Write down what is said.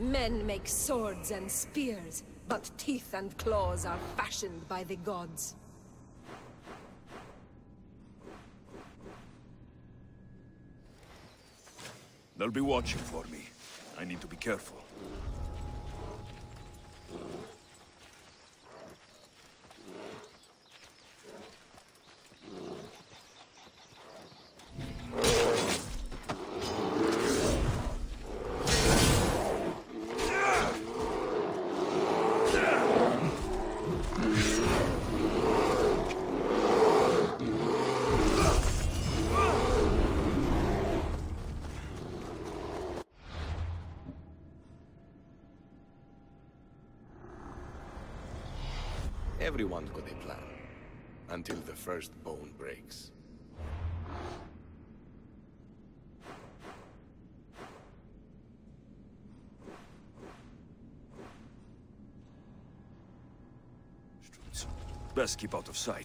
Men make swords and spears, but teeth and claws are fashioned by the gods. They'll be watching for me. I need to be careful. Everyone got a plan, until the first bone breaks. Best keep out of sight.